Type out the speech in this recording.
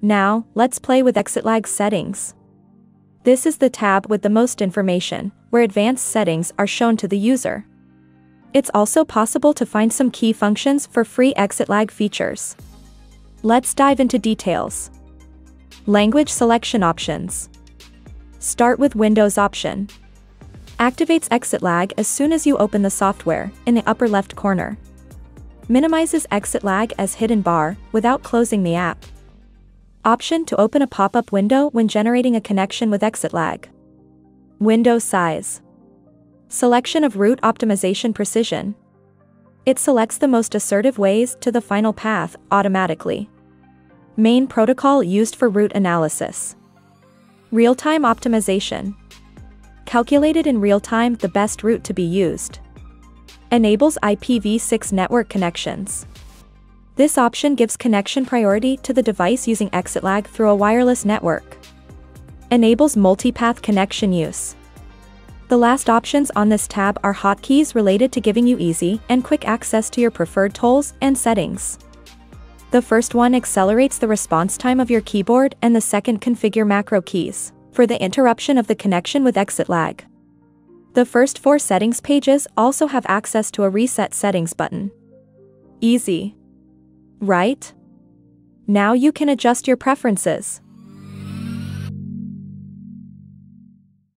Now, let's play with ExitLag's settings. This is the tab with the most information, where advanced settings are shown to the user. It's also possible to find some key functions for free ExitLag features. Let's dive into details. Language selection options. Start with Windows option. Activates ExitLag as soon as you open the software, in the upper left corner. Minimizes ExitLag as hidden bar, without closing the app. Option to open a pop-up window when generating a connection with ExitLag. Window size. Selection of route optimization precision. It selects the most assertive ways to the final path, automatically. Main protocol used for route analysis. Real-time optimization. Calculated in real-time the best route to be used. Enables IPv6 network connections. This option gives connection priority to the device using ExitLag through a wireless network. Enables multipath connection use. The last options on this tab are hotkeys related to giving you easy and quick access to your preferred tools and settings. The first one accelerates the response time of your keyboard and the second configure macro keys for the interruption of the connection with ExitLag. The first four settings pages also have access to a reset settings button. Easy, right? Now you can adjust your preferences.